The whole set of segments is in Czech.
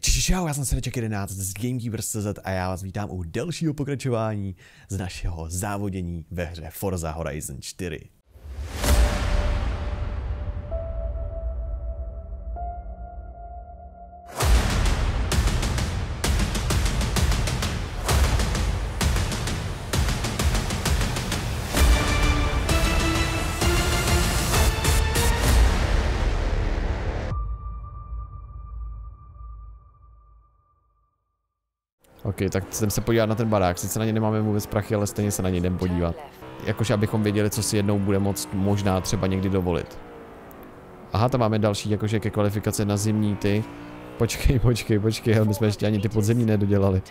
Čau, já jsem Synecek11 z Gamekeepers.cz a já vás vítám u dalšího pokračování z našeho závodění ve hře Forza Horizon 4. OK, tak jdeme se podívat na ten barák, sice na ně nemáme vůbec prachy, ale stejně se na ně jdeme podívat. Jakože abychom věděli, co si jednou bude moct možná třeba někdy dovolit. Aha, tam máme další, jakože ke kvalifikaci na zimní ty. Počkej, my jsme ještě ani ty podzimní nedodělali.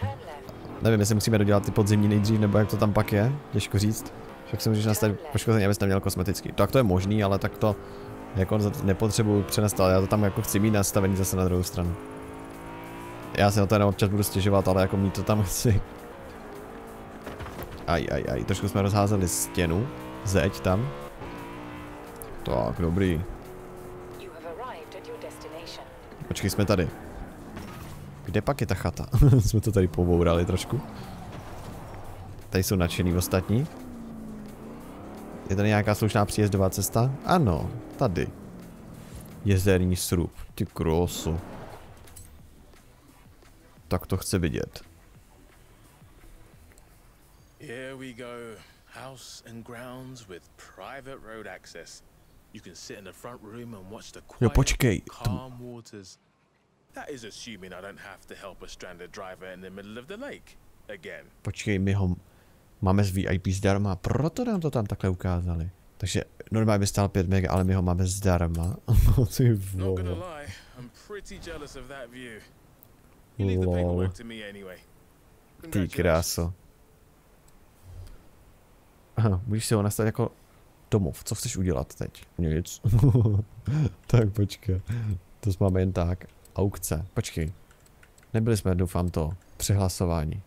Nevím, jestli musíme dodělat ty podzimní nejdřív, nebo jak to tam pak je, těžko říct. Však se můžeš nastavit poškození, abys tam měl kosmetický. Tak to je možný, ale tak to jako nepotřebuji přenastavit, já to tam jako chci mít nastavený zase na druhou stranu. Já se na to jenom občas budu stěžovat, ale jako mít to tam chci. Aj, trošku jsme rozházeli stěnu. Zeď tam. Tak, dobrý. Počkej, jsme tady. Kde pak je ta chata? Jsme to tady pobourali trošku. Tady jsou nadšený ostatní. Je tady nějaká slušná příjezdová cesta? Ano, tady. Jezerní srub. Ty krásu. Tak to chci vidět. Here we go. House and grounds with private road access. You can sit in the front room and watch the quiet, calm waters. That is assuming I don't have to help a stranded driver in the middle of the lake again. Počkej, my ho máme z VIP zdarma, proto nám to tam takhle ukázali. Takže normálně by stál 5 mega, ale my ho máme zdarma. Ty vole. I'm pretty jealous of that view. Lol. Ty kráso. Aha, můžeš si ho nastavit jako domov. Co chceš udělat teď? Nic. Tak počkej. To máme jen tak. Aukce. Počkej. Nebyli jsme, doufám, to. Přehlasování.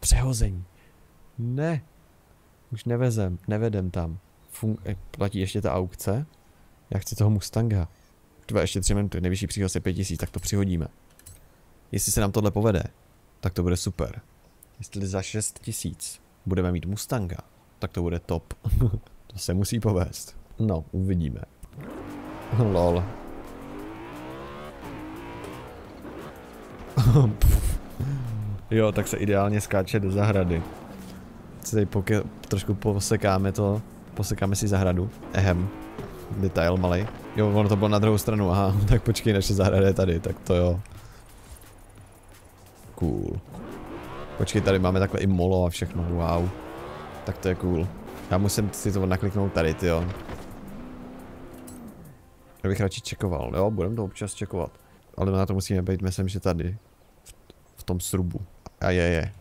Přehození. Ne. Už nevedem tam. Platí ještě ta aukce? Já chci toho Mustanga. Tvoje ještě 3 minuty. Nejvyšší příhoz je 5000, tak to přihodíme. Jestli se nám tohle povede, tak to bude super. Jestli za 6000 budeme mít Mustanga, tak to bude top. To se musí povést. No, uvidíme. Lol. Jo, tak se ideálně skáče do zahrady. Se tady trošku posekáme to. Posekáme si zahradu. Ehem. Detail malej. Jo, ono to bylo na druhou stranu. Aha, tak počkej, naše zahrada je tady, tak to jo. Cool. Počkej, tady máme takhle i molo a všechno, wow. Tak to je cool. Já musím si to nakliknout tady, tyjo. Já bych radši čekoval, jo, budeme to občas čekovat. Ale na to musíme být, myslím, že tady. V tom srubu. A je.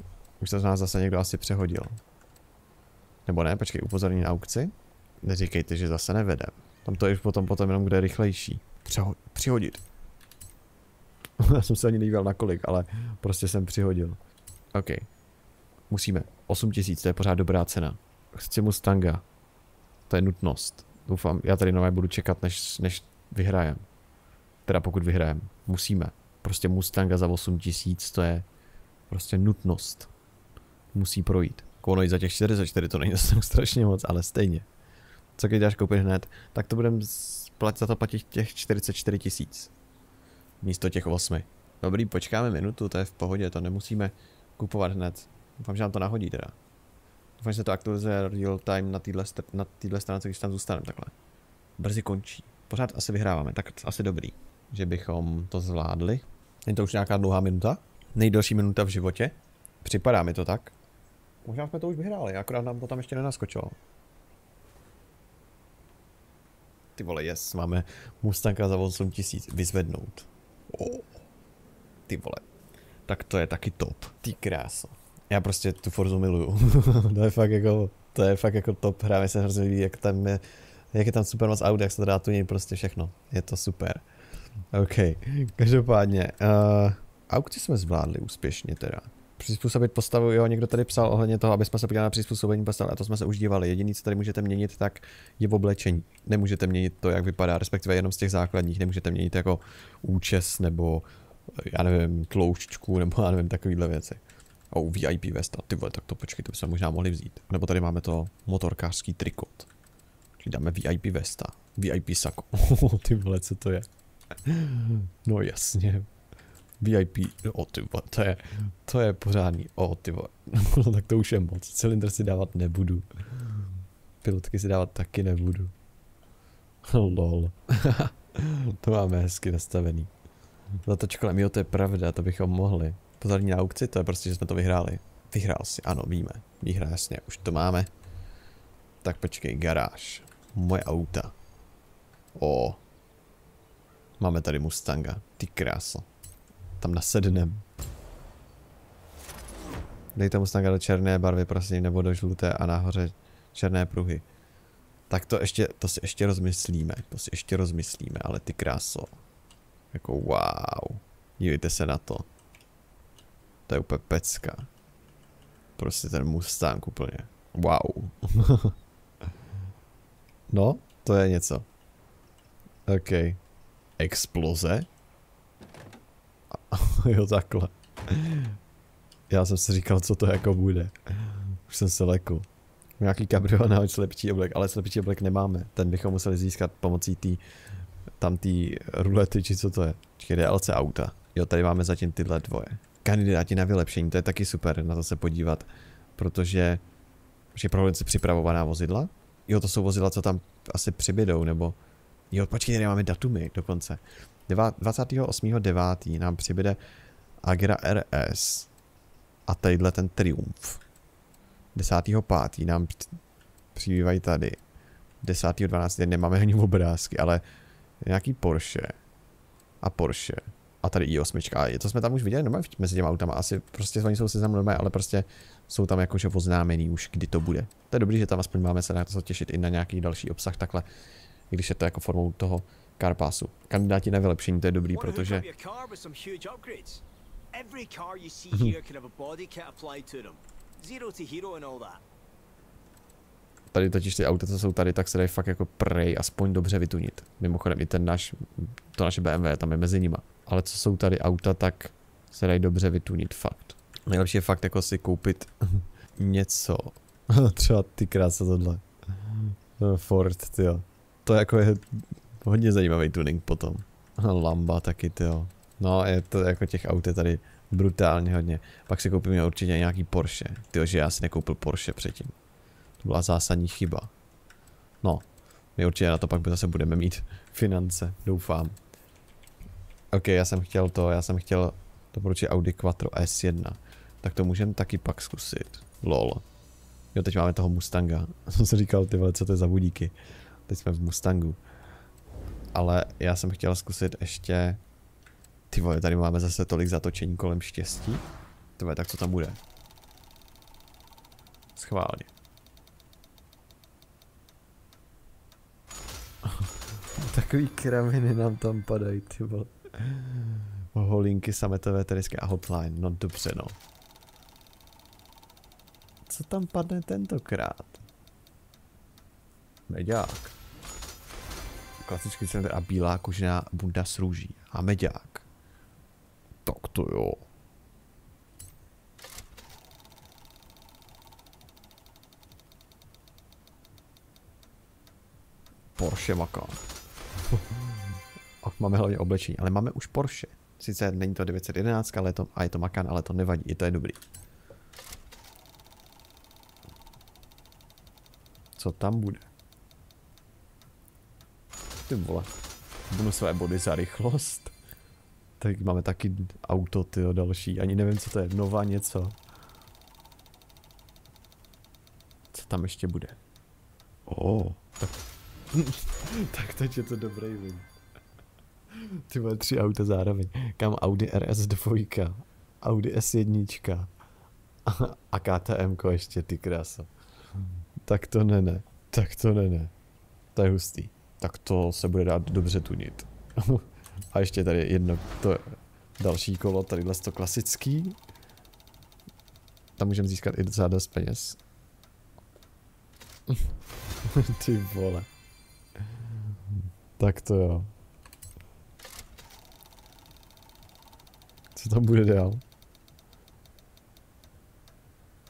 Už se z nás zase někdo asi přehodil. Nebo ne, počkej, upozornění na aukci. Neříkejte, že zase nevedem. Tam to je už potom jenom kde je rychlejší. Přihodit. Já jsem se ani nedíval na kolik, ale prostě jsem přihodil. OK. Musíme. 8000, to je pořád dobrá cena. Chci Mustanga. To je nutnost. Doufám, já tady nové budu čekat, než vyhrajem. Teda pokud vyhrajem. Musíme. Prostě Mustanga za 8000, to je prostě nutnost. Musí projít. Ono i za těch 44, to není zase strašně moc, ale stejně. Co když dáš koupit hned, tak to budeme za to platit těch 44 000. Místo těch 8. Dobrý, počkáme minutu, to je v pohodě, to nemusíme kupovat hned. Doufám, že nám to nahodí teda. Doufám, že se to aktualizuje real time na téhle stránce, když tam zůstaneme takhle. Brzy končí. Pořád asi vyhráváme, tak asi dobrý. Že bychom to zvládli. Není to už nějaká dlouhá minuta? Nejdelší minuta v životě? Připadá mi to tak. Možná jsme to už vyhráli, akorát nám to tam ještě nenaskočilo. Ty vole, yes, máme Mustanga za 8000 vyzvednout. Oh, ty vole, tak to je taky top, ty kráso. Já prostě tu Forzu miluju. to je fakt jako top hra, mi se hrozně líbí, jak je tam super moc aut, jak se to dá tunit, prostě všechno, je to super. OK, každopádně, aukci jsme zvládli úspěšně teda. Přizpůsobit postavu, jo, někdo tady psal ohledně toho, aby jsme se podívali na přizpůsobení postavy, a to jsme se už dívali. Jediné, co tady můžete měnit, tak je v oblečení. Nemůžete měnit to, jak vypadá, respektive jenom z těch základních. Nemůžete měnit jako účes nebo já nevím, tloušťku nebo já nevím, takovýhle věci. Oh, VIP vesta, ty vole, tak to počkej, to bychom možná mohli vzít. Nebo tady máme to motorkářský trikot. Čili dáme VIP vesta, VIP sako, ty vole, co to je? No jasně. VIP, o ty vole, to je pořádný, o ty vole, no tak to už je moc, cylindr si dávat nebudu. Pilotky si dávat taky nebudu. Lol. To máme hezky nastavený. Zatoč kolem, jo, to je pravda, to bychom mohli. Pozadní na aukci, to je prostě, že jsme to vyhráli. Vyhrál si, ano, víme. Výhra, jasně, už to máme. Tak počkej, garáž. Moje auta. O. Máme tady Mustanga, ty krása. Tam nasednem. Dejte Mustanga do černé barvy, prosím, nebo do žluté a nahoře černé pruhy. Tak to si ještě rozmyslíme, ale ty kráso. Jako wow. Dívejte se na to. To je úplně pecka. Prostě ten Mustang úplně. Wow. No, to je něco. OK. Exploze? Jo, takhle. Já jsem si říkal, co to jako bude. Už jsem se lekl. Nějaký kabrio na slepčí oblek, ale slepčí oblek nemáme. Ten bychom museli získat pomocí tamtý rulety, či co to je. Čekaj, DLC auta. Jo, tady máme zatím tyhle dvoje. Kandidáti na vylepšení, to je taky super na to se podívat, protože je prohlídce připravovaná vozidla. Jo, to jsou vozidla, co tam asi přibydou, nebo... Jo, počkej, tady máme datumy dokonce. 28.9. nám přibyde Agra RS a tadyhle ten Triumph. 10.5. nám přibývají tady. 10.12. nemáme ani obrázky, ale nějaký Porsche. A tady i8, to jsme tam už viděli, no, mezi těma autama, asi prostě oni jsou seznamové, ale prostě jsou tam jakože oznámený už, kdy to bude. To je dobrý, že tam aspoň máme se na to těšit i na nějaký další obsah takhle, když je to jako formou toho Carpassu. Kandidáti na vylepšení, to je dobrý, protože... Tady totiž ty auta, co jsou tady, tak se dají fakt jako prej aspoň dobře vytunit. Mimochodem i ten náš, to naše BMW, tam je mezi nima. Ale co jsou tady auta, tak se dají dobře vytunit fakt. Nejlepší je fakt jako si koupit něco. Třeba ty krása tohle. Ford, tyjo. To jako je hodně zajímavý tuning potom. Lamba taky, tyjo. No, je to jako těch aut je tady brutálně hodně. Pak si koupíme určitě nějaký Porsche. Tyjo, že já si nekoupil Porsche předtím. To byla zásadní chyba. No, my určitě na to pak zase budeme mít finance, doufám. OK, já jsem chtěl doporučit Audi Quattro S1. Tak to můžeme taky pak zkusit. Lol. Jo, teď máme toho Mustanga. Jsem si říkal, ty vole, co to je za budíky. Teď jsme v Mustangu. Ale já jsem chtěl zkusit ještě... Ty vole, tady máme zase tolik zatočení kolem štěstí. Ty vole, tak co tam bude? Schválně. Takový kraviny nám tam padají, ty vole. Holinky, sametové tenisky a hotline, no dobře, no. Co tam padne tentokrát? Meďák. Klasický center a bílá kožená bunda s růží. A meďák. Tak to jo. Porsche Macan. Máme hlavně oblečení, ale máme už Porsche. Sice není to 911, ale je to Macan, ale to nevadí, i to je dobrý. Co tam bude? Ty vole. Bonusové body za rychlost. Tak máme taky auto, tyjo, další. Ani nevím, co to je. Nová něco. Co tam ještě bude? Tak teď je to dobrý win. Ty vole, 3 auta zároveň. Kam Audi RS2, Audi S1 a KTM ještě, ty krása. Tak to ne. To je hustý. Tak to se bude dát dobře tunit. A ještě tady jedno, to je další kolo, tadyhle to klasický. Tam můžeme získat i docela dost peněz. Ty vole. Tak to jo. tam bude dál?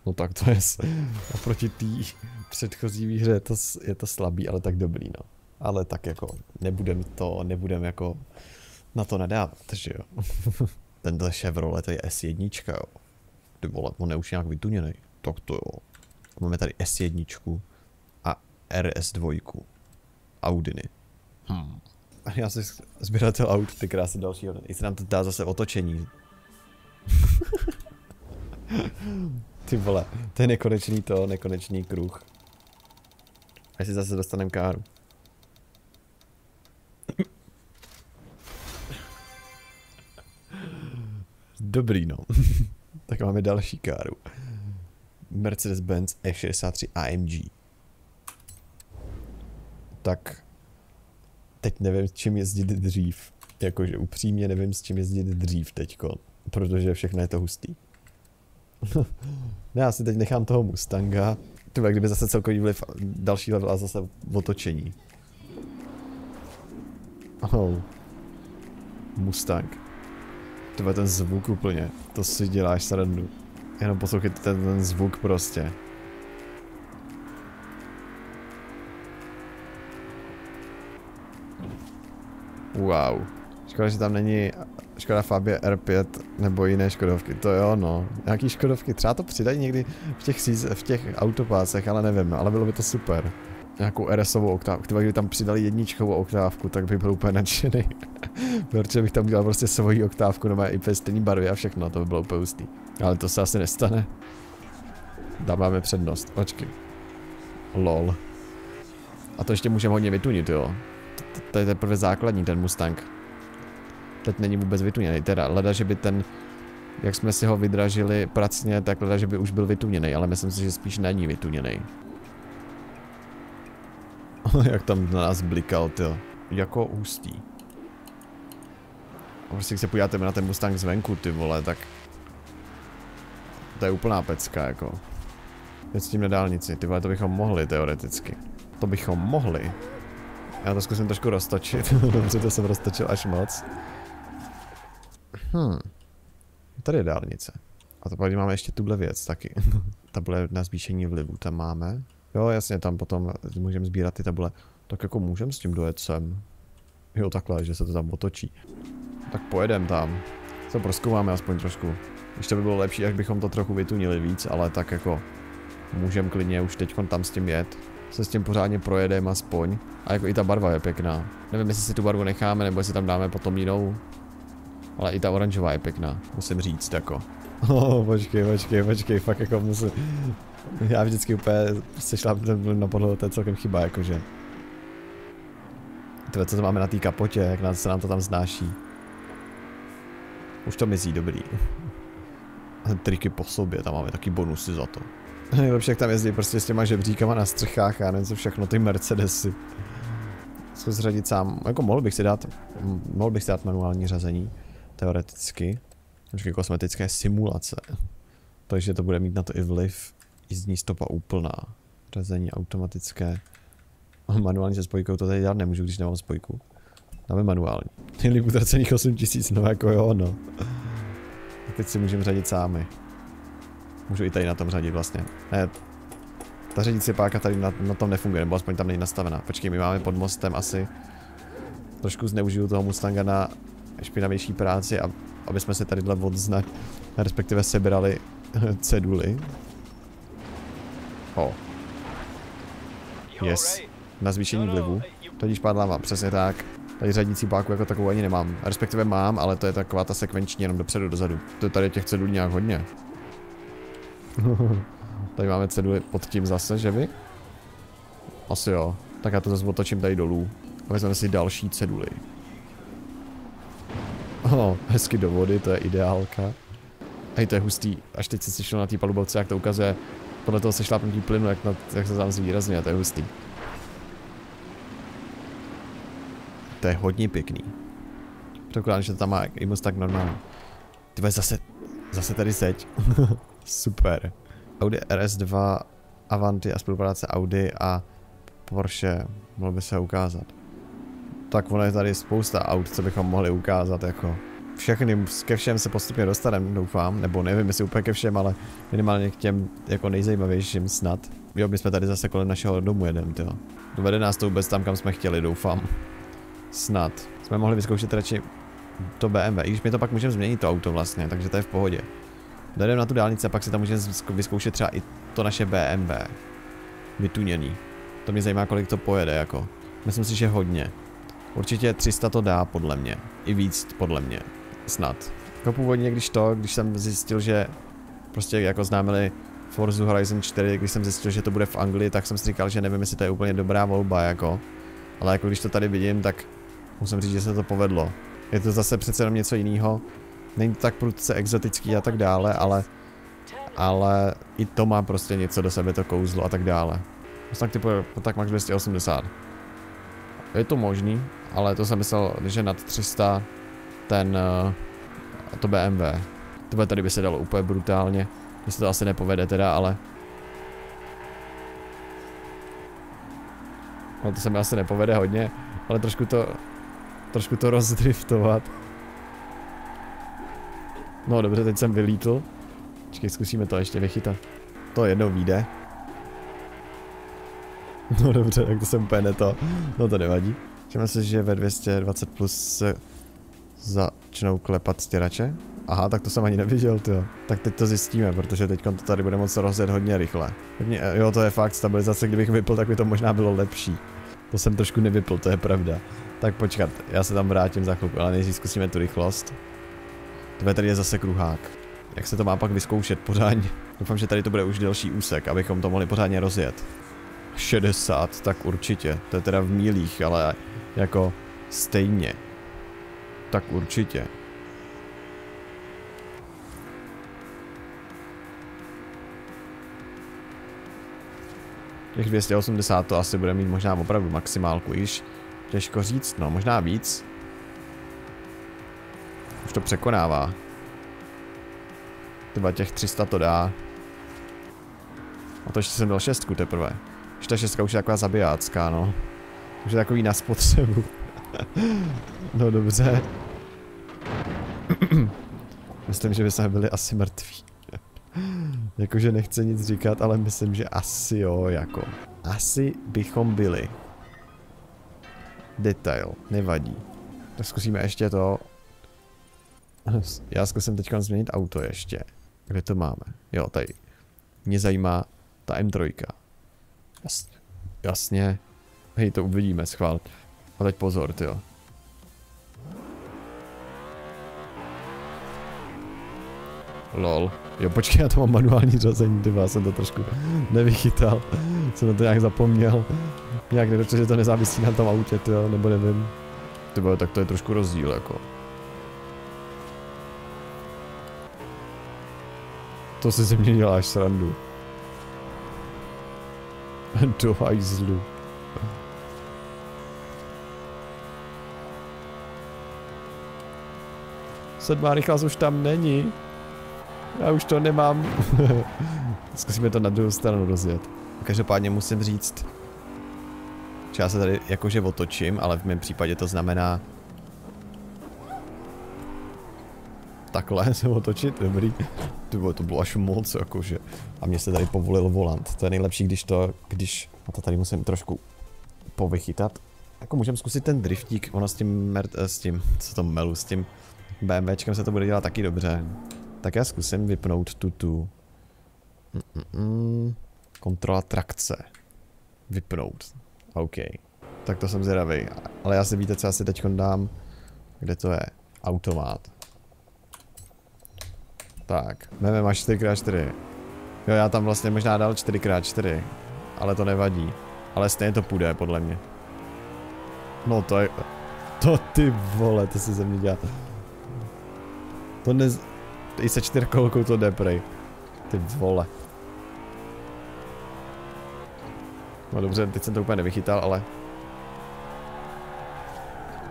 No tak to je oproti té předchozí výhře je to slabý, ale tak dobrý, no. Ale tak jako nebudem jako na to nadávat, že jo. Tenhle Chevrolet to je S1, jo. Ty vole, on je už nějak vytuněnej. Tak to jo. Máme tady S1 a RS2. Audiny. Já jsem sběratel aut, ty krásy dalšího dne. I se nám to dá zase otočení. Ty vole, to je nekonečný to, nekonečný kruh. Až si zase dostaneme káru. Dobrý no. Tak máme další káru. Mercedes-Benz E63 AMG. Tak... Teď nevím, s čím jezdit dřív. Jakože upřímně nevím, s čím jezdit dřív teďko. Protože všechno je to hustý. Já si teď nechám toho Mustanga. Třeba kdyby zase celkový vliv další level a zase otočení. Oh. Mustang. Tyba ten zvuk úplně. To si děláš srandu. Jenom poslouchejte ten zvuk prostě. Wow. Škoda, že tam není Škoda Fabia R5 nebo jiné Škodovky. To jo, no. Nějaký Škodovky. Třeba to přidají někdy v těch autopácech, ale nevím. Ale bylo by to super. Nějakou RSovou oktávku. Kdyby tam přidali jedničkovou oktávku, tak bych byl úplně nadšený. Protože bych tam udělal prostě svoji oktávku, no má i pestní barvy a všechno. To by bylo úplně hustý. Ale to se asi nestane. Dáváme přednost. Počkej. Lol. A to ještě můžeme hodně vytunit, jo. To je teprve základní ten Mustang. Teď není vůbec vytuněný, teda leda, že by ten, jak jsme si ho vydražili pracně, tak leda, že by už byl vytuněný, ale myslím si, že spíš není vytuněný. Jak tam na nás blikal, tyjo. Jako ústí. A prostě když se podíváte na ten Mustang zvenku, ty vole, tak... To je úplná pecka, jako. Teď s tím na dálnici, ty vole, to bychom mohli teoreticky. To bychom mohli. Já to zkusím trošku roztočit, dobře, to jsem roztočil až moc. Tady je dálnice. A to pak máme ještě tuhle věc taky. Tabule na zvýšení vlivu, tam máme. Jo, jasně, tam potom můžeme sbírat ty tabule. Tak jako můžeme s tím dojet sem. Jo, takhle, že se to tam otočí. Tak pojedem tam. To proskoumáme aspoň trošku. Ještě by bylo lepší, jak bychom to trochu vytunili víc, ale tak jako... Můžeme klidně už teď tam s tím jet. Se s tím pořádně projedeme aspoň. A jako i ta barva je pěkná. Nevím, jestli si tu barvu necháme, nebo jestli tam dáme potom jinou. Ale i ta oranžová je pěkná, musím říct, jako. Oh, počkej, fakt jako musím. Já vždycky úplně sešlápnu na podlahu, to je celkem chyba, jakože. Tyhle, co to máme na té kapotě, jak se nám to tam znáší. Už to mizí, dobrý. Triky po sobě, tam máme taky bonusy za to. Nejlepší, jak tam jezdí prostě s těma žebříkama na střechách a nevím co všechno, ty Mercedesy. Zkus zřadit sám, jako mohl bych si dát manuální řazení, teoreticky. Trošku kosmetické simulace. Takže to bude mít na to i vliv. Jízdní stopa úplná. Řazení automatické. Manuální se spojkou to tady dělat nemůžu, když nemám spojku. Dáme manuální. Nejlíp utracených 8000, no jako jo, no. A teď si můžeme řadit sami. Můžu i tady na tom řadit vlastně. Ne, ta řadicí páka tady na tom nefunguje, nebo aspoň tam není nastavená. Počkej, my máme pod mostem asi. Trošku zneužiju toho Mustanga na špinavější práci, aby jsme se tadyhle odznak, respektive sebrali ceduly. Oh. Yes. Na zvýšení vlivu. Tudíž padla vám, přesně tak. Tady řadící páku jako takovou ani nemám. Respektive mám, ale to je taková ta sekvenční jenom dopředu, dozadu. To je tady těch cedulí nějak hodně. Tady máme ceduly pod tím zase, že vy? Asi jo. Tak já to zase otočím tady dolů. A vezmeme si další ceduly. Oh, hezky do vody, to je ideálka. Hej, to je hustý. Až teď se sešlo na té palubovce, jak to ukazuje. Podle toho sešlápnutí plynu, jak se tam zvýrazně, to je hustý. To je hodně pěkný. Předpokládám, že to tam má i moc tak normální. Tyhle zase tady seď. Super. Audi RS2, Avanti a spolupráce Audi a Porsche, mohlo by se ukázat. Tak ono je tady spousta aut, co bychom mohli ukázat jako. všechny, ke všem se postupně dostaneme, doufám, nebo nevím, jestli úplně ke všem, ale minimálně k těm jako nejzajímavějším snad. Jo, my jsme tady zase kolem našeho domu jedeme, jo. Dovede nás to vůbec tam, kam jsme chtěli, doufám. Snad. Jsme mohli vyzkoušet radši to BMW, i když my to pak můžeme změnit to auto vlastně, takže to je v pohodě. Dojedeme na tu dálnici a pak si tam můžeme vyzkoušet třeba i to naše BMW. Vytuněný. To mě zajímá, kolik to pojede, jako. Myslím si, že hodně. Určitě 300 to dá, podle mě. I víc, podle mě. Snad. Jako původně, když jsem zjistil, že prostě jako známili Forza Horizon 4, když jsem zjistil, že to bude v Anglii, tak jsem si říkal, že nevím, jestli to je úplně dobrá volba, jako. Ale jako když to tady vidím, tak musím říct, že se to povedlo. Je to zase přece jenom něco jiného. Není to tak prudce exotický a tak dále, ale i to má prostě něco do sebe, to kouzlo a tak dále. Mustang typu tak max 280. Je to možný, ale to jsem myslel, že nad 300 to BMW. To tady by se dalo úplně brutálně. Mně se to asi nepovede teda, ale... No to se mi asi nepovede hodně, ale trošku to rozdriftovat. No dobře, teď jsem vylítl. Počkej, zkusíme to ještě vychytat. To jednou vyjde. No dobře, tak to jsem úplně neto. No to nevadí. Všiml si, že ve 220 plus se začnou klepat stěrače? Aha, tak to jsem ani neviděl, tyjo. Tak teď to zjistíme, protože teď to tady bude moc rozjet hodně rychle. Jo, to je fakt, stabilizace, kdybych vypl, tak by to možná bylo lepší. To jsem trošku nevypl, to je pravda. Tak počkat, já se tam vrátím za chvilku, ale nejdřív zkusíme tu rychlost. Tohle tady je zase kruhák. Jak se to má pak vyzkoušet pořádně? Doufám, že tady to bude už delší úsek, abychom to mohli pořádně rozjet. 60, tak určitě. To je teda v mílích, ale jako stejně. Tak určitě. Těch 280 to asi bude mít možná opravdu maximálku, již těžko říct, no možná víc. Už to překonává. Třeba těch 300 to dá. A to ještě jsem dal 6 teprve. Že ta 6 už je taková zabijácká, no. Už je takový na spotřebu. No dobře. Myslím, že by jsme byli asi mrtví. Jakože nechci nic říkat, ale myslím, že asi jo, jako. Asi bychom byli. Detail, nevadí. Tak zkusíme ještě to. Já zkusím teďka změnit auto ještě. Kde to máme? Jo, tady. Mě zajímá ta M3. Jasně. Jasně. Hej, to uvidíme, schvál. A teď pozor, tyjo. Lol. Jo, počkej, já to mám manuální řazení, tyba, já jsem to trošku nevychytal. Jsem na to nějak zapomněl. Nějak nedočil, že to nezávisí na tom autě, tyjo, nebo nevím. Tyba, tak to je trošku rozdíl, jako. To si ze mě děláš srandu. Do hajzlu. Sedmá rychlost už tam není. Já už to nemám. Zkusíme to na druhou stranu rozjet. Každopádně musím říct, že já se tady jakože otočím, ale v mém případě to znamená... Takhle se otočit, dobrý. To bylo až moc, jakože. A mě se tady povolil volant. To je nejlepší, když... A to tady musím trošku povychytat. Jako můžeme zkusit ten driftík, ono s tím BMWčkem se to bude dělat taky dobře. Tak já zkusím vypnout tu. Kontrola trakce. Vypnout. OK. Tak to jsem zvědavý. Ale já si víte, co já si teď dám. Kde to je? Automát. Tak, Meme má 4x4. Jo, já tam vlastně možná dal 4x4, ale to nevadí. Ale stejně to půjde, podle mě. No to je... To ty vole, to si ze mě dělá. To ne... I se 4kolkou to jde prej. Ty vole. No dobře, teď jsem to úplně nevychytal, ale...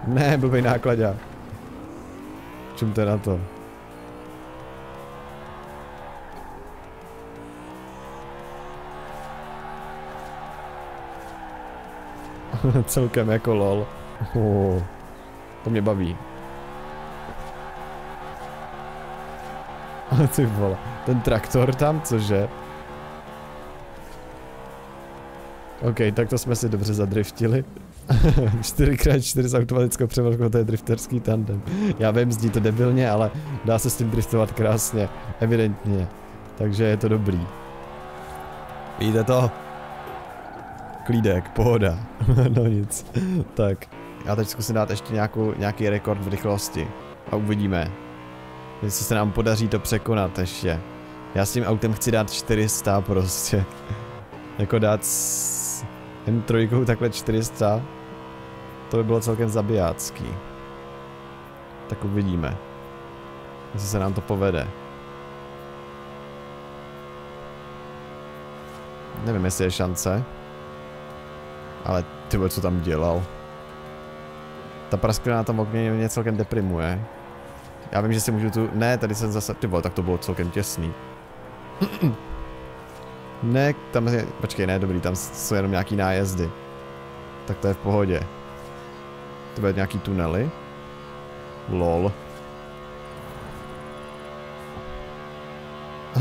Ne, blbej nákladák. Čumte na to. Celkem jako lol. To mě baví. Ale ty vole, ten traktor tam, cože? OK, tak to jsme si dobře zadriftili. 4x4 s automatickou převodkou, to je drifterský tandem. Já vím, zní to debilně, ale dá se s tím driftovat krásně, evidentně. Takže je to dobrý. Víte to? Klídek, pohoda. No nic. Tak. Já teď zkusím dát ještě nějaký rekord v rychlosti. A uvidíme. Jestli se nám podaří to překonat ještě. Já s tím autem chci dát 400 prostě. Jako dát s M3 takhle 400. To by bylo celkem zabijácký. Tak uvidíme. Jestli se nám to povede. Nevím, jestli je šance. Ale ty vole, co tam dělal. Ta prasklina na tom okně mě celkem deprimuje. Já vím, že si můžu tu... Ne, tady jsem zase... Ty vole, tak to bylo celkem těsný. Ne, tam je... Počkej, ne, dobrý, tam jsou jenom nějaký nájezdy. Tak to je v pohodě. To bude nějaký tunely. Lol.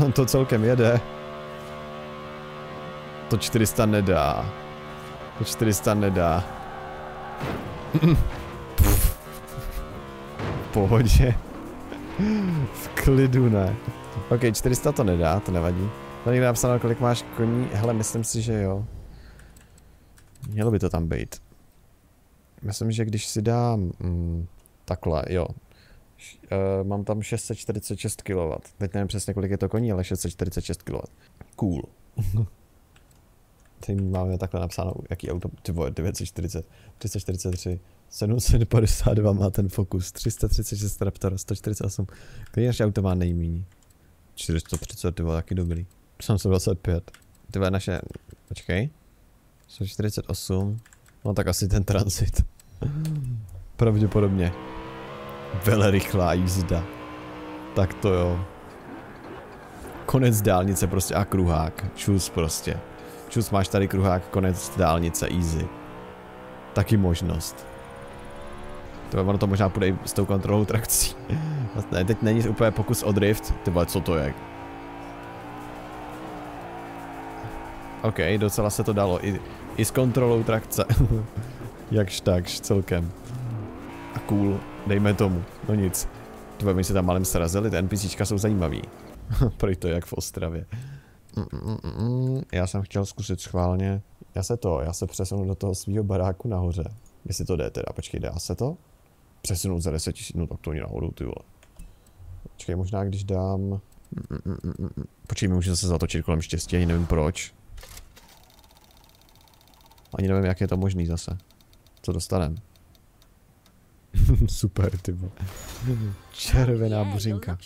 On to celkem jede. To 400 nedá. To 400 nedá. V pohodě. V klidu ne. OK, 400 to nedá, to nevadí. To někde napsáno, kolik máš koní. Hele, myslím si, že jo. Mělo by to tam být. Myslím, že když si dám... takhle, jo. Mám tam 646 kW. Teď nevím přesně, kolik je to koní, ale 646 kW. Cool. Teď máme takhle napsáno, jaký auto, ty vole, 940, 343, 752 má ten Focus, 336 Raptor, 148, který naše auto má nejméně. 430, ty vole, taky dobrý. 725, ty vole, naše, počkej, 148, no tak asi ten Transit. Pravděpodobně. Velerychlá jízda. Tak to jo. Konec dálnice prostě a kruhák, čus prostě. Čus, máš tady kruhák, konec dálnice, easy. Taky možnost. To ono to možná půjde i s tou kontrolou trakcí. Ne, teď není úplně pokus o drift. Ty vole, co to je? OK, docela se to dalo. I s kontrolou trakce. Jakž takž, celkem. A cool, dejme tomu. No nic. Ty vole, my se tam malem srazili, ty NPCčka jsou zajímavý. Prý to jak v Ostravě. Já jsem chtěl zkusit schválně. Já se přesunu do toho svého baráku nahoře. Jestli to jde teda, počkej, dá se to? Přesunout za 10 000, no tak to není náhodou, ty vole. Počkej, možná když dám... Počkej, mi můžu se zatočit kolem štěstí, ani nevím proč. Ani nevím, jak je to možný zase. Co dostanem? Super, ty vole. Červená buřinka.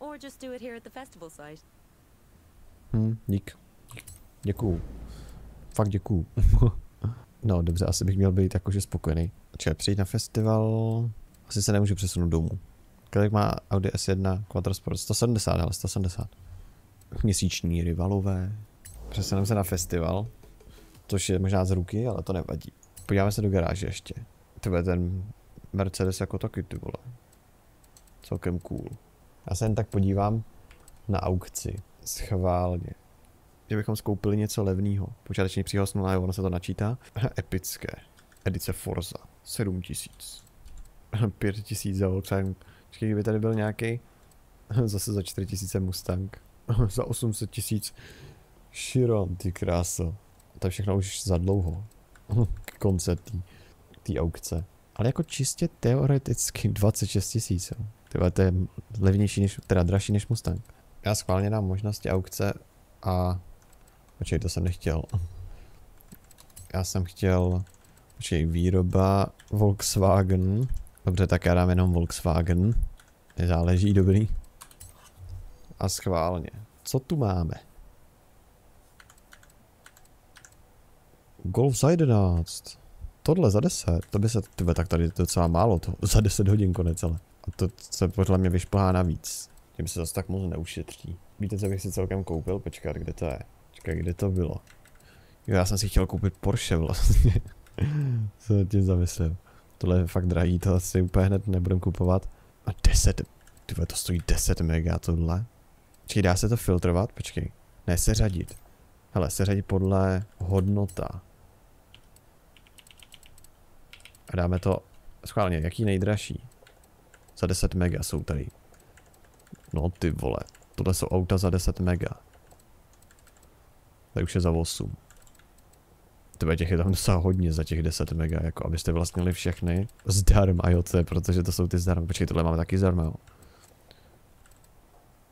Or just do it here at the festival site. Dík. Děkuju. Fakt děkuju. No dobře, asi bych měl být jakože spokojený. Čekaj, přijít na festival... Asi se nemůžu přesunout domů. Kolik má Audi S1 Quattrosport? 170, ale 170. Měsíční rivalové. Přesuneme se na festival. Což je možná z ruky, ale to nevadí. Podíváme se do garáže ještě. Tyhle ten Mercedes jako taky, ty vole. Celkem cool. Já se jen tak podívám na aukci, schválně. Že bychom skoupili něco levného. Počáteční příhoz 0, ono se to načítá. Epické. Edice Forza. 7000. 5000 za Volkswagen. Počkej, kdyby tady byl nějaký. Zase za 4000 Mustang. Za 800 000 Chiron, ty kráso. To je všechno už za dlouho. K konce té aukce. Ale jako čistě teoreticky 26 000. Tyhle, to je levnější, než, teda dražší než Mustang. Já schválně dám možnosti aukce a... Počkej, to jsem nechtěl. Já jsem chtěl... Počkej, výroba Volkswagen. Dobře, tak já dám jenom Volkswagen. Nezáleží, dobrý. A schválně. Co tu máme? Golf za 11. Tohle za 10. To by se... Tyhle, tak tady je docela málo to. Za 10 hodin konec, ale... To se podle mě vyšplhá navíc. Tím se zase tak moc neušetří. Víte, co bych si celkem koupil? Počkat, kde to je? Počkat, kde to bylo? Jo, já jsem si chtěl koupit Porsche vlastně. Co tím zamyslím. Tohle je fakt drahý, to asi úplně hned nebudem kupovat. A 10, tyhle, to stojí 10 mega tohle. Počkej, dá se to filtrovat? Počkej. Ne, seřadit. Hele, seřadit podle hodnota. A dáme to schválně, jaký nejdražší. Za 10 mega jsou tady. No ty vole, tohle jsou auta za 10 mega. Tady už je za 8. Tebe těch je tam docela hodně za těch 10 mega, jako abyste vlastnili všechny zdarma, jo, protože to jsou ty zdarma. Počkej, tohle máme taky zdarma, jo.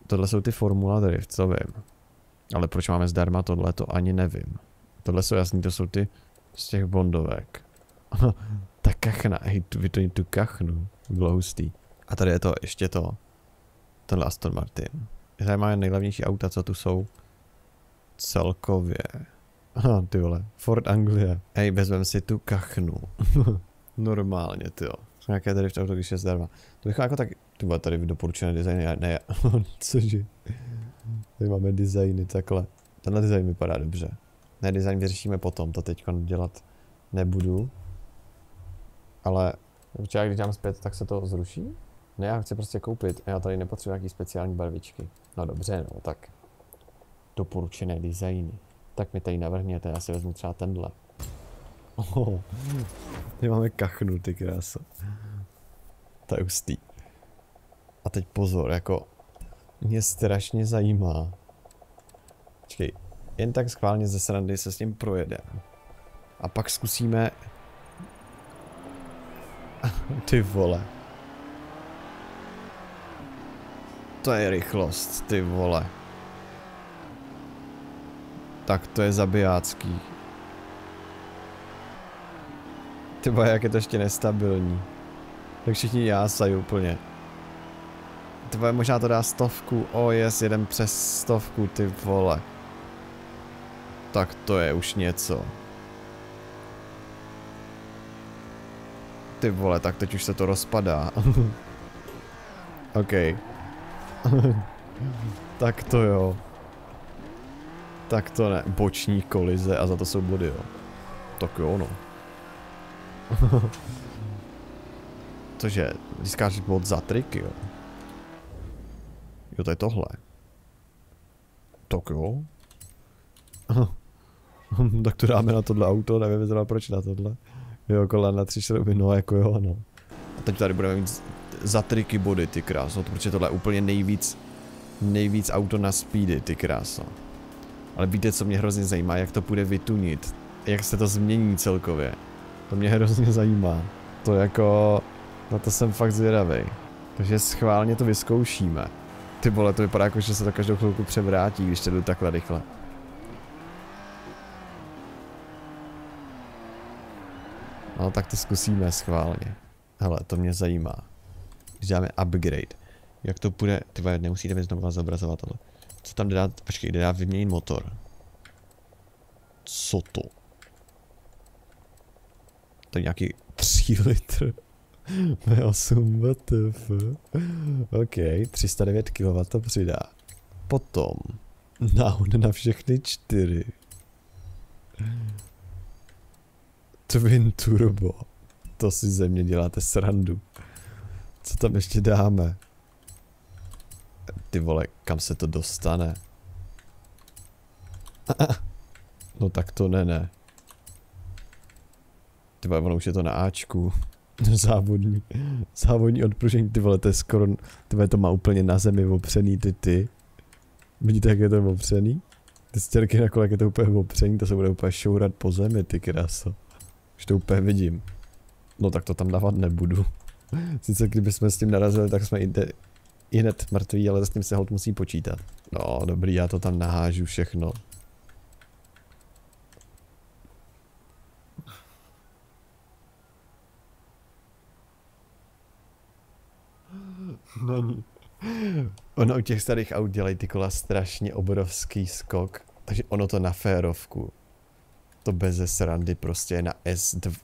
Tohle jsou ty Formula Drift, co vím. Ale proč máme zdarma tohle, to ani nevím. Tohle jsou jasný, to jsou ty z těch bondovek. Ta kachna, hej, tu kachnu, bylo hustý. A tady je to, ještě to. Tenhle Aston Martin. Tady máme nejlevnější auta, co tu jsou. Celkově. Ty vole, Ford Anglia. Hej, vezmem si tu kachnu. Normálně, tyjo. Nějaké tady v tom, když je zdarma. To bych jako tak, tu bude tady doporučené designy, ne, cože. Tady máme designy takhle. Tenhle design vypadá dobře. Ne, design vyřešíme potom, to teď dělat nebudu. Ale určitě, když dám zpět, tak se to zruší? Ne, já chci prostě koupit, já tady nepotřebuji nějaký speciální barvičky. No dobře, no tak. Doporučené designy. Tak mi tady navrhněte, já si vezmu třeba tenhle. Oh, tady máme kachnu, ty krása. To je hustý. A teď pozor, jako... Mě strašně zajímá. Počkej, jen tak schválně ze srandy se s ním projedeme. A pak zkusíme... Ty vole. To je rychlost, ty vole. Tak to je zabijácký. Ty vole, jak je to ještě nestabilní. Tak všichni jásají úplně. Ty vole, možná to dá 100, oh yes, jeden přes 100, ty vole. Tak to je už něco. Ty vole, tak teď už se to rozpadá. OK. Tak to jo. Tak to ne, boční kolize a za to jsou body, jo. Tak jo, no. Cože, získáš bod za triky, jo. Jo, to je tohle. Tak jo. Tak to dáme na tohle auto, nevím zrovna proč na tohle. Jo, kolem na 3 šrouby, no jako jo, no. A teď tady budeme mít za triky body, ty kráso, protože tohle je úplně nejvíc auto na speedy, ty kráso. Ale víte, co mě hrozně zajímá, jak to půjde vytunit, jak se to změní celkově. To mě hrozně zajímá. To jako, na to jsem fakt zvědavej. Takže schválně to vyzkoušíme. Ty vole, to vypadá jako, že se to každou chvilku převrátí, když to jdu takhle rychle. No tak to zkusíme schválně. Hele, to mě zajímá. Když dáme upgrade, jak to půjde, ty vole, nemusíte mi znovu zobrazovat tohle. Co tam jde dát, počkej, jde dát vyměnit motor. Co to? To je nějaký 3 litr. V8, WTF. OK, 309 kW to přidá. Potom náhod na všechny 4. Twin turbo. To si ze mě děláte srandu. Co tam ještě dáme? Ty vole, kam se to dostane? No tak to ne. Ty vole, ono už je to na Ačku. Závodní odpružení, ty vole, to je skoro, ty vole, to má úplně na zemi opřený, ty. Vidíte, jak je to opřený? Ty stěrky na kole, jak je to úplně opřený, to se bude úplně šourat po zemi, ty kráso. Už to úplně vidím. No tak to tam dávat nebudu. Sice kdybychom s tím narazili, tak jsme i hned mrtví, ale s tím se holt musí počítat. No dobrý, já to tam nahážu všechno. Není. Ono u těch starých aut dělají ty kola strašně obrovský skok, takže ono to na férovku. To beze srandy prostě je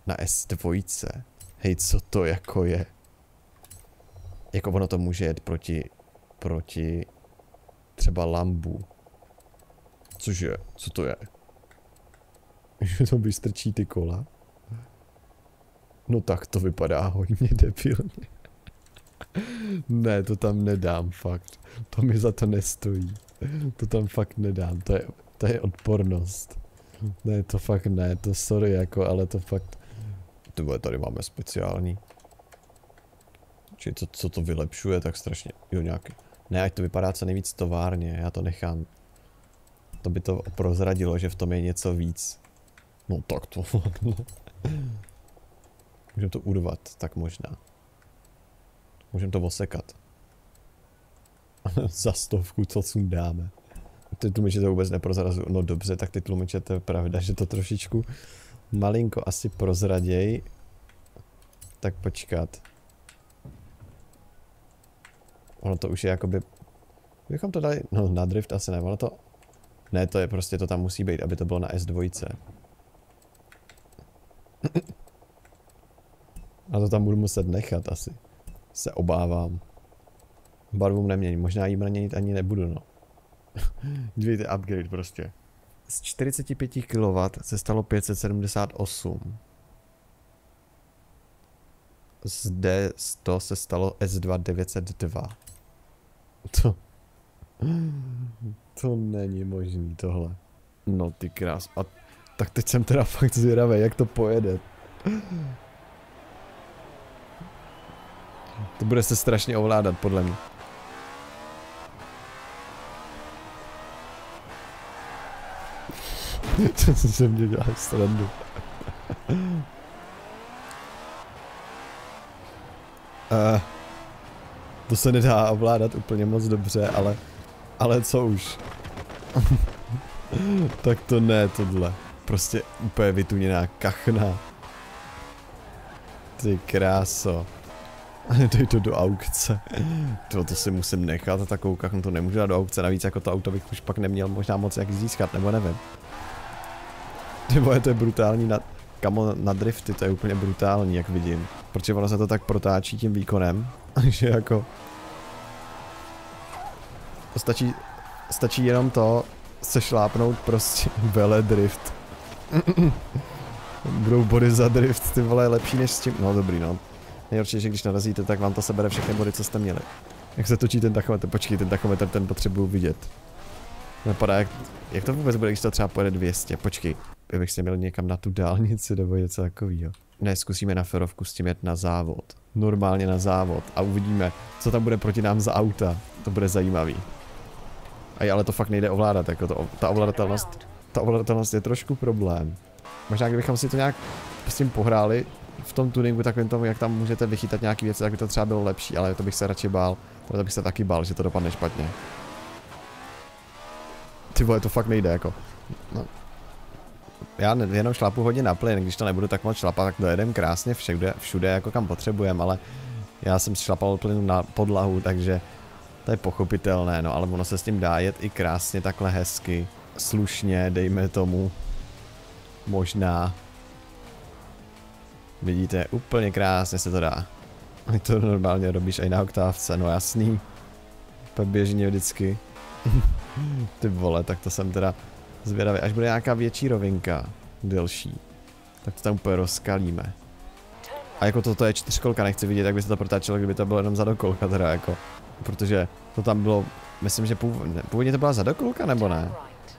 na S2. Hej, co to jako je? Jako ono to může jet proti třeba Lambu. Cože, co to je? Že to vystrčí ty kola? No tak to vypadá hodně debilně. Ne, to tam nedám, fakt. To mi za to nestojí. To tam fakt nedám, to je odpornost. Ne, to fakt ne, to sorry jako, ale to fakt... Tyhle, tady máme speciální. Či to, co to vylepšuje, tak strašně, jo nějaký. Ne, ať to vypadá co nejvíc továrně, já to nechám. To by to prozradilo, že v tom je něco víc. No tak to... Můžeme to urvat, tak možná. Můžeme to osekat. Za stovku, co sundáme. Ty tlumiče to vůbec neprozrazují. No dobře, tak ty tlumiče to je pravda, že to trošičku malinko asi prozraděj. Tak počkat. Ono to už je jakoby... Bychom to dali... No na drift asi ne, ono to... Ne, to je prostě, to tam musí být, aby to bylo na S2. A to tam budu muset nechat asi. Se obávám. Barvu neměním, možná ji měnit ani nebudu, no. Dívejte, upgrade prostě. Z 45 kW se stalo 578. Z D100 se stalo S2 902. To není možný tohle. No ty krás. A tak teď jsem teda fakt zvědavý, jak to pojede. To bude se strašně ovládat, podle mě. Co se mě dělá srandu. To se nedá ovládat úplně moc dobře, ale co už. Tak to ne, tohle. Prostě úplně vytuněná kachna. Ty kráso. Dej to do aukce. To si musím nechat, takovou kachnu to nemůžu dát do aukce, navíc jako to auto bych už pak neměl možná moc jak získat, nebo nevím. Nebo je to brutální, kamo na drifty, to je úplně brutální, jak vidím. Protože ono se to tak protáčí tím výkonem, že jako... Stačí jenom to, se šlápnout prostě veledrift. Budou body za drift, ty vole, lepší než s tím, no dobrý no. Nejhorší, že když narazíte, tak vám to sebere všechny body, co jste měli. Jak se točí ten tachometr, počkej, ten tachometr, ten potřebuju vidět. Napadá, jak to vůbec bude, když to třeba pojede 200, počkej. Já bych se měl někam na tu dálnici nebo něco takového. Ne, zkusíme na ferovku s tím jet na závod. Normálně na závod a uvidíme, co tam bude proti nám za auta. To bude zajímavý. Ale to fakt nejde ovládat, jako to, ta ovladatelnost je trošku problém. Možná kdybychom si to nějak s tím pohráli v tom tuningu takovým tomu, jak tam můžete vychytat nějaký věci, tak by to třeba bylo lepší, ale to bych se radši bál. To bych se taky bál, že to dopadne špatně. Ty vole, to fakt nejde, jako. No. Já jenom šlapu hodně na plyn, když to nebudu tak moc šlapat, tak dojedem krásně všude jako kam potřebujeme, ale já jsem šlapal plynu na podlahu, takže to je pochopitelné, no ale ono se s tím dá jet i krásně, takhle hezky, slušně, dejme tomu, možná. Vidíte, úplně krásně se to dá. To normálně robíš i na oktávce, no jasný. Tak běžně vždycky. Ty vole, tak to jsem teda zvědavý, až bude nějaká větší rovinka, delší, tak to tam úplně rozkalíme. A jako toto je čtyřkolka, nechci vidět, jak by se to protáčelo, kdyby to bylo jenom zadokolka teda jako. Protože to tam bylo, myslím, že původně to byla zadokolka nebo ne?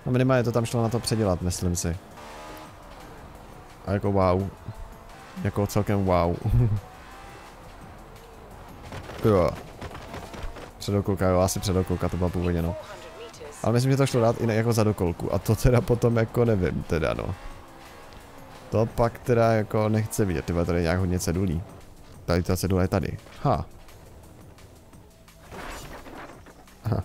No minimálně to tam šlo na to předělat, myslím si. A jako wow. Jako celkem wow. Jo. Předokolka, jo, asi předokolka to byla původně, no. Ale myslím, že to šlo dát i jako za dokolku a to teda potom jako nevím teda, no. To pak teda jako nechce vidět, tyhle tady nějak hodně cedulí. Tady ta cedula je tady, ha. Aha.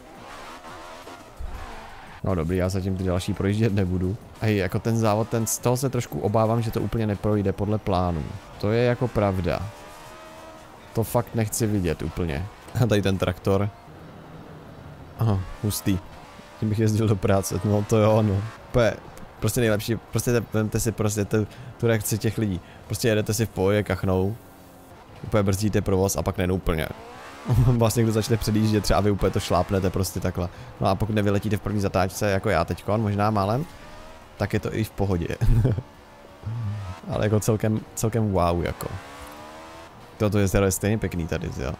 No dobrý, já zatím ty další projíždět nebudu. A jako ten závod, z toho se trošku obávám, že to úplně neprojde podle plánu. To je jako pravda. To fakt nechci vidět úplně. A tady ten traktor. Aha, hustý. Tím bych jezdil do práce, no to jo, no. Prostě nejlepší, prostě vemte si prostě tu reakci těch lidí. Prostě jedete si v pohodě kachnou, úplně brzdíte provoz a pak nejen úplně. Vlastně někdo začne předjíždět, třeba vy úplně to šlápnete prostě takhle. No a pokud nevyletíte v první zatáčce, jako já teďkon, možná málem, tak je to i v pohodě. Ale jako celkem wow, jako. Toto je stejně pěkný tady, jo.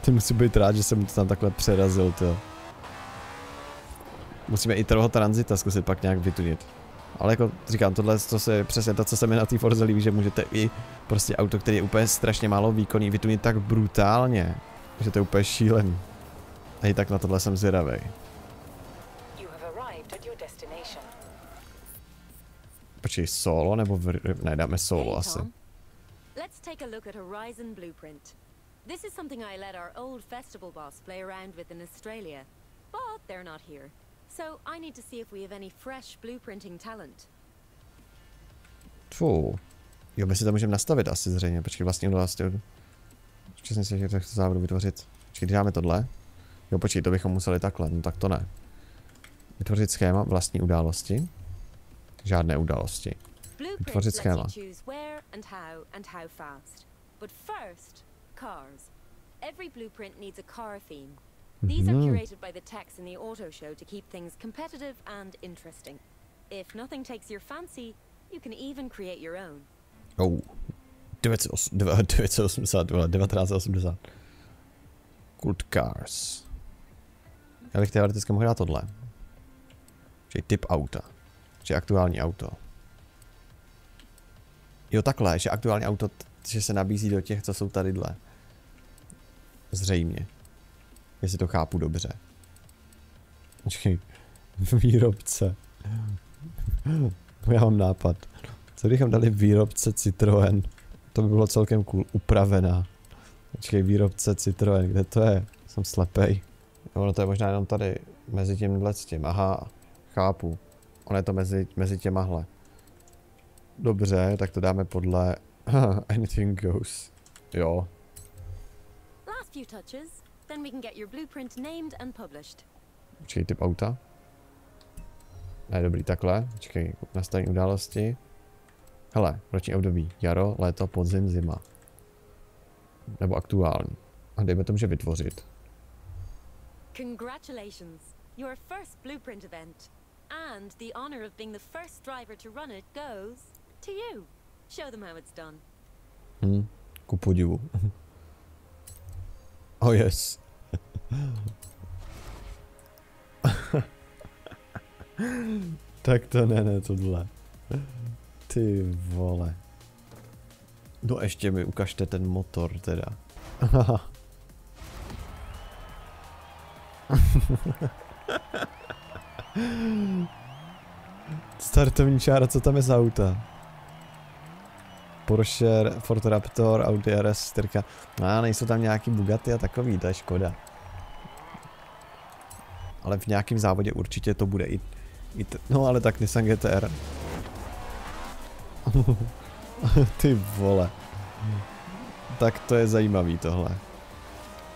Ty musí být rád, že jsem to tam takhle přerazil, to. Musíme i toho tranzita zkusit pak nějak vytunit. Ale jako říkám, tohle to je přesně to, co se mi na té Forze líbí, že můžete i prostě auto, který je úplně strašně málo výkonný, vytunit tak brutálně, že to je úplně šílený. A i tak na tohle jsem zvědavej. Počkej, solo nebo ne, dáme solo asi. Let's take a look at Horizon Blueprint. This is something I let our old festival boss play around with in Australia, but they're not here. So I need to see if we have any fresh blueprinting talent. Tfu. Jo, my si to můžeme nastavit asi zřejmě. Počkej, vlastně. Přesně si chtěl to závodu vytvořit. Počkej, dáme tohle. Jo, počkej, to bychom museli takhle, no tak to ne. Vytvořit schéma vlastní události. Žádné události. Vytvořit schéma. These are curated by the techs in the auto show to keep things competitive and interesting. If nothing takes your fancy, you can even create your own. Oh. 1980. Good cars. Já bych teoreticky mohl dát tohle. Že typ auta. Že aktuální auto. Jo, takhle, že aktuální auto, že se nabízí do těch, co jsou tadyhle. Zřejmě. Jestli to chápu dobře. Počkej, výrobce. Já mám nápad. Co bychom dali výrobce Citroën? To by bylo celkem cool. Upravená. Počkej, výrobce Citroën, kde to je? Jsem slepej. Ono to je možná jenom tady, mezi tímhle s tím. Aha, chápu. Ono je to mezi těmahle. Dobře, tak to dáme podle Anything Goes. Jo. Then we can get your blueprint named and published. Počkej, typ auta. Ne, dobrý, takhle. Počkej, nastavení události. Hele, roční období. Jaro, léto, podzim, zima. Nebo aktuální. A dejme tomu, že vytvořit. Congratulations. Your first blueprint event. And the honor of being the first driver to run it goes to you. Show them how it's done. Ku podivu. Oh yes. Tak to ne, tohle. Ty vole. No ještě mi ukažte ten motor teda. Startovní čára, co tam je za auta? Porsche, Ford Raptor, Audi RS 4. No, nejsou tam nějaký Bugatti a takový, to je škoda. Ale v nějakém závodě určitě to bude i no, ale tak Nissan GT-R. Ty vole. Tak to je zajímavý tohle.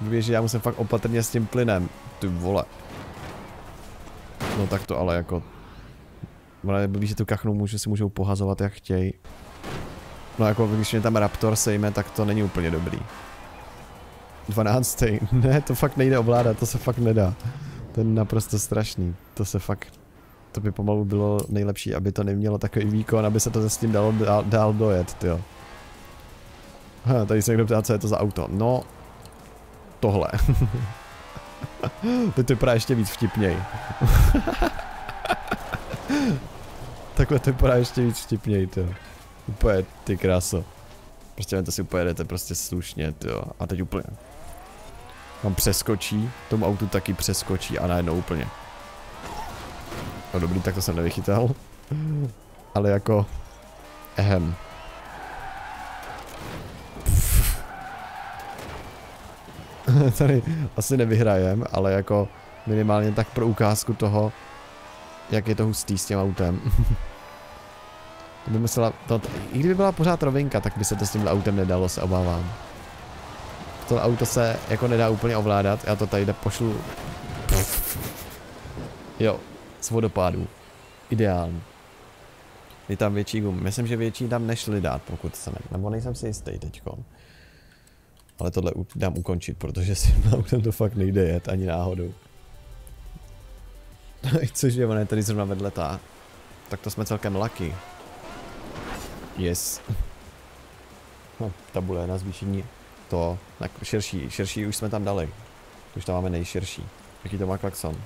Víš, že já musím fakt opatrně s tím plynem. Ty vole. No tak to ale jako... Ale blbý, že tu kachnu si můžou pohazovat jak chtějí. No jako když mě tam Raptor sejme, tak to není úplně dobrý. 12. Ne, to fakt nejde ovládat, to se fakt nedá. To je naprosto strašný. To se fakt... To by pomalu bylo nejlepší, aby to nemělo takový výkon, aby se to s tím dalo dál dojet, tyjo. Ha, tady se někdo ptá, co je to za auto. No... Tohle. Teď to vypadá ještě víc vtipněji. Takhle to vypadá ještě víc vtipněji, tyjo. Úplně, ty kráso. Prostě to si upojedete prostě slušně, jo. A teď úplně. Tam přeskočí, tomu autu taky přeskočí a najednou úplně. No dobrý, tak to jsem nevychytal. Ale jako... Ehem. Tady asi nevyhrajem, ale jako minimálně tak pro ukázku toho, jak je to hustý s tím autem. To by musela, i kdyby byla pořád rovinka, tak by se to s tímhle autem nedalo, se obávám. Tohle auto se jako nedá úplně ovládat, já to tady pošlu. Jo, z vodopádů. Ideální. Je tam větší gum, myslím, že větší tam nešli dát, pokud se ne, nebo nejsem si jistý teďkon. Ale tohle dám ukončit, protože s tím autem to fakt nejde jet, ani náhodou. Což je, ona je tady zrovna vedle ta. Tak to jsme celkem lucky. Yes. No, tabule na zvýšení to, tak širší už jsme tam dali. Už tam máme nejširší. Jaký to má klaxon?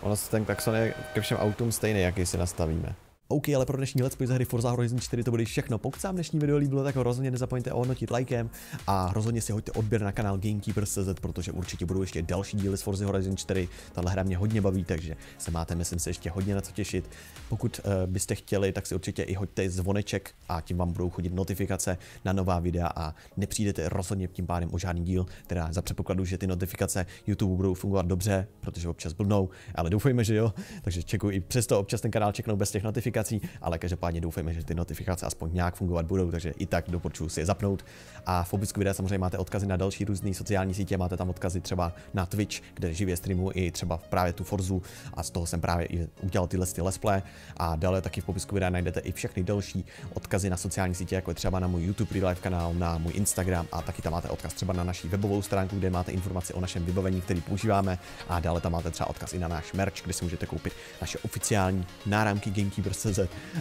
Ono se ten klaxon je ke všem autům stejný, jaký si nastavíme. OK, ale pro dnešní let's play z hry Forza Horizon 4 to bude všechno. Pokud se vám dnešní video líbilo, tak ho rozhodně nezapomeňte ohodnotit lajkem a rozhodně si hoďte odběr na kanál Gamekeepers.cz, protože určitě budou ještě další díly z Forza Horizon 4. Tahle hra mě hodně baví, takže se máte, myslím si, ještě hodně na co těšit. Pokud byste chtěli, tak si určitě i hoďte zvoneček a tím vám budou chodit notifikace na nová videa a nepřijdete rozhodně tím pádem o žádný díl, teda za předpokladu, že ty notifikace YouTube budou fungovat dobře, protože občas blbnou, ale doufejme, že jo. Takže čekuji i přesto občas ten kanál čeknou bez těch notifikací. Ale každopádně doufejme, že ty notifikace aspoň nějak fungovat budou, takže i tak doporučuji si je zapnout. A v popisku videa samozřejmě máte odkazy na další různé sociální sítě, máte tam odkazy třeba na Twitch, kde živě streamuji i třeba právě tu Forzu a z toho jsem právě i udělal tyhle let's play. A dále taky v popisku videa najdete i všechny další odkazy na sociální sítě, jako je třeba na můj YouTube Real Life kanál, na můj Instagram a taky tam máte odkaz třeba na naší webovou stránku, kde máte informace o našem vybavení, který používáme. A dále tam máte třeba odkaz i na náš merch, kde si můžete koupit naše oficiální náramky Gamekeepers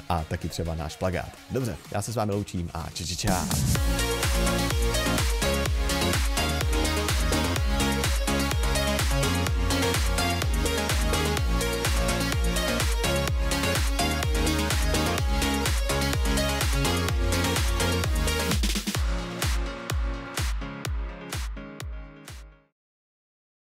a taky třeba náš plagát. Dobře, já se s vámi loučím a čau.